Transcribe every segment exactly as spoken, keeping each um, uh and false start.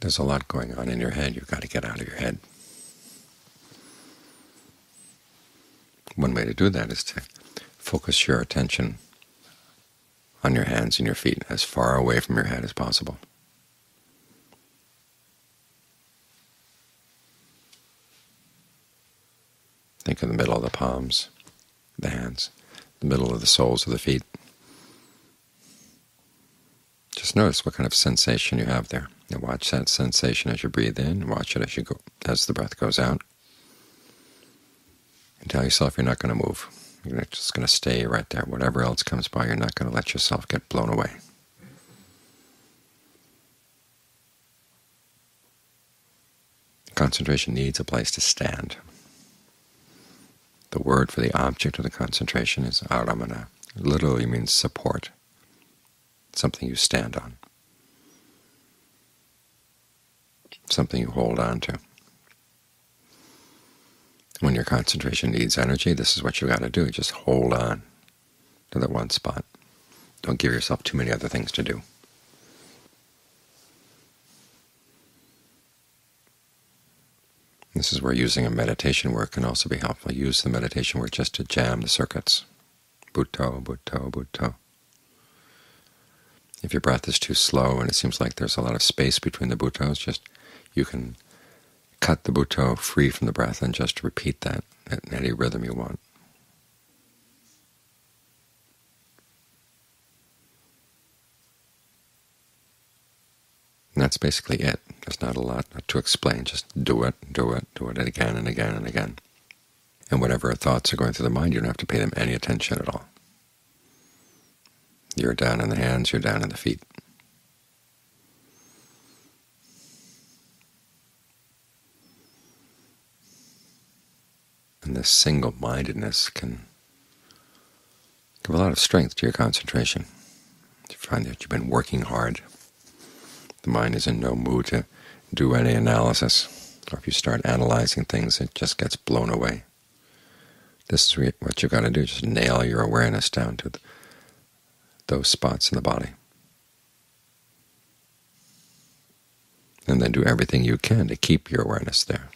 There's a lot going on in your head. You've got to get out of your head. One way to do that is to focus your attention on your hands and your feet as far away from your head as possible. Think of the middle of the palms, the hands, the middle of the soles of the feet. Just notice what kind of sensation you have there, and watch that sensation as you breathe in. Watch it as you go, as the breath goes out. And tell yourself you're not going to move. You're just going to stay right there. Whatever else comes by, you're not going to let yourself get blown away. Concentration needs a place to stand. The word for the object of the concentration is aramana. It literally means support, something you stand on, something you hold on to. When your concentration needs energy, this is what you've got to do. Just hold on to that one spot. Don't give yourself too many other things to do. This is where using a meditation word can also be helpful. Use the meditation word just to jam the circuits. Buddho, Buddho, Buddho. If your breath is too slow and it seems like there's a lot of space between the Buddhos, just you can cut the Buddho free from the breath and just repeat that at any rhythm you want. And that's basically it. There's not a lot to explain. Just do it, do it, do it again and again and again. And whatever thoughts are going through the mind, you don't have to pay them any attention at all. You're down in the hands, you're down in the feet. And this single-mindedness can give a lot of strength to your concentration. You find that you've been working hard. The mind is in no mood to do any analysis. Or if you start analyzing things, it just gets blown away. This is what you've got to do, just nail your awareness down to the those spots in the body. And then do everything you can to keep your awareness there.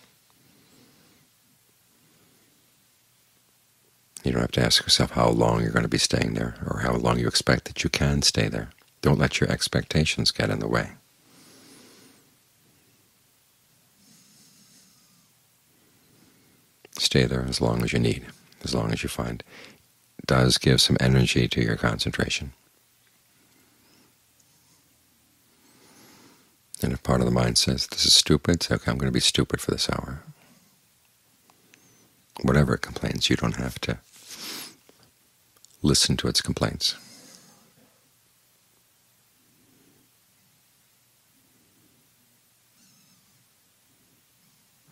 You don't have to ask yourself how long you're going to be staying there or how long you expect that you can stay there. Don't let your expectations get in the way. Stay there as long as you need, as long as you find it does give some energy to your concentration. And if part of the mind says, this is stupid, say, okay, I'm going to be stupid for this hour. Whatever it complains, you don't have to listen to its complaints.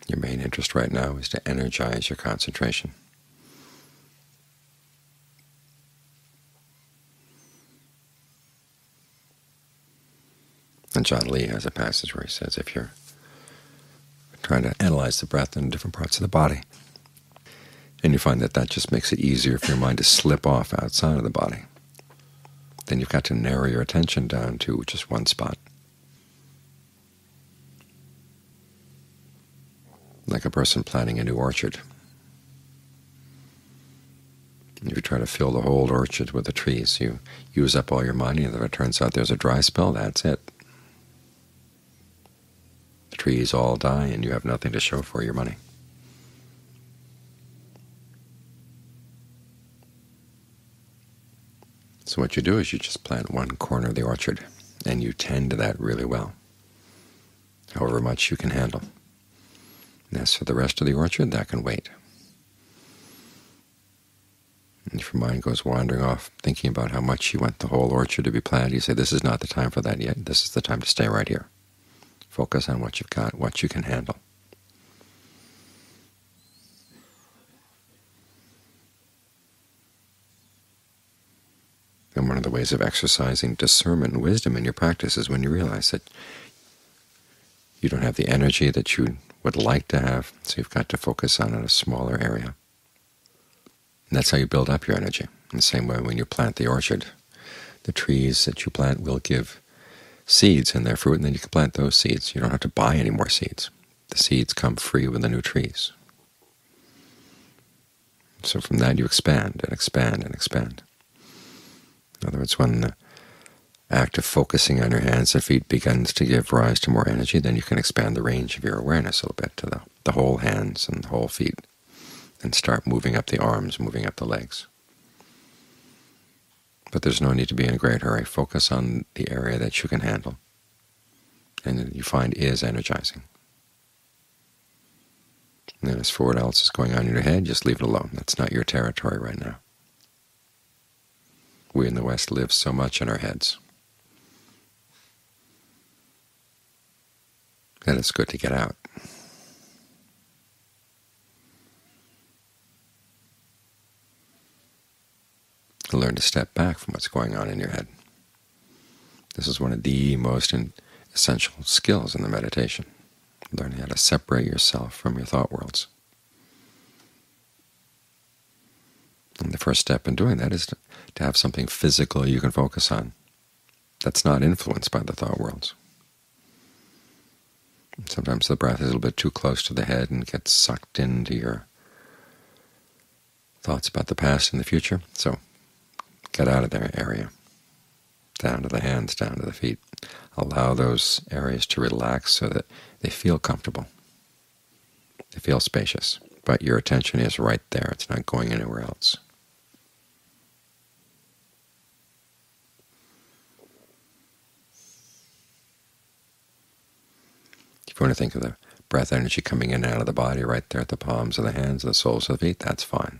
Your main interest right now is to energize your concentration. And John Lee has a passage where he says if you're trying to analyze the breath in different parts of the body, and you find that that just makes it easier for your mind to slip off outside of the body, then you've got to narrow your attention down to just one spot. Like a person planting a new orchard. If you try to fill the whole orchard with the trees, you use up all your money, and if it turns out there's a dry spell, that's it. The trees all die, and you have nothing to show for your money. So what you do is you just plant one corner of the orchard, and you tend to that really well, however much you can handle. And as for the rest of the orchard, that can wait. And if your mind goes wandering off thinking about how much you want the whole orchard to be planted, you say, this is not the time for that yet. This is the time to stay right here. Focus on what you've got, what you can handle. And one of the ways of exercising discernment and wisdom in your practice is when you realize that you don't have the energy that you would like to have, so you've got to focus on a smaller area. And that's how you build up your energy. In the same way, when you plant the orchard, the trees that you plant will give seeds and their fruit, and then you can plant those seeds. You don't have to buy any more seeds. The seeds come free with the new trees. So from that you expand and expand and expand. In other words, when the act of focusing on your hands and feet begins to give rise to more energy, then you can expand the range of your awareness a little bit to the, the whole hands and the whole feet, and start moving up the arms, moving up the legs. But there's no need to be in a great hurry. Focus on the area that you can handle and that you find is energizing. And then as for what else is going on in your head, just leave it alone. That's not your territory right now. We in the West live so much in our heads that it's good to get out. Learn to step back from what's going on in your head. This is one of the most essential skills in the meditation, learning how to separate yourself from your thought worlds. And the first step in doing that is to, to have something physical you can focus on that's not influenced by the thought worlds. Sometimes the breath is a little bit too close to the head and gets sucked into your thoughts about the past and the future. So get out of their area, down to the hands, down to the feet. Allow those areas to relax so that they feel comfortable, they feel spacious, but your attention is right there. It's not going anywhere else. If you want to think of the breath energy coming in and out of the body right there at the palms of the hands, the soles of the feet, that's fine.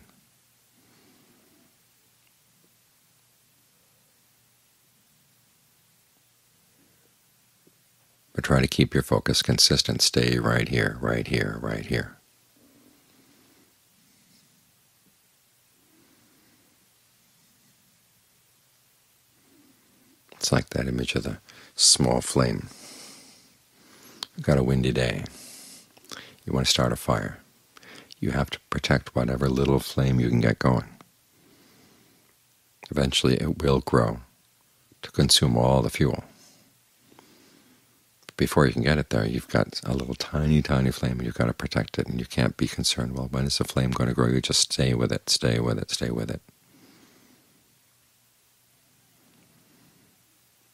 But try to keep your focus consistent. Stay right here, right here, right here. It's like that image of the small flame. You've got a windy day. You want to start a fire. You have to protect whatever little flame you can get going. Eventually it will grow to consume all the fuel. Before you can get it there, you've got a little tiny, tiny flame, and you've got to protect it, and you can't be concerned, well, when is the flame going to grow? You just stay with it, stay with it, stay with it.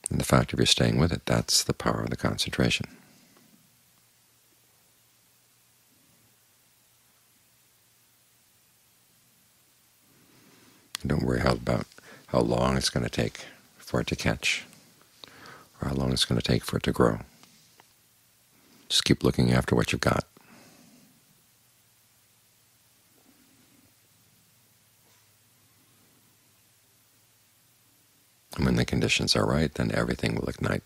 And the fact of your staying with it, that's the power of the concentration. And don't worry how about how long it's going to take for it to catch, or how long it's going to take for it to grow. Just keep looking after what you've got. And when the conditions are right, then everything will ignite.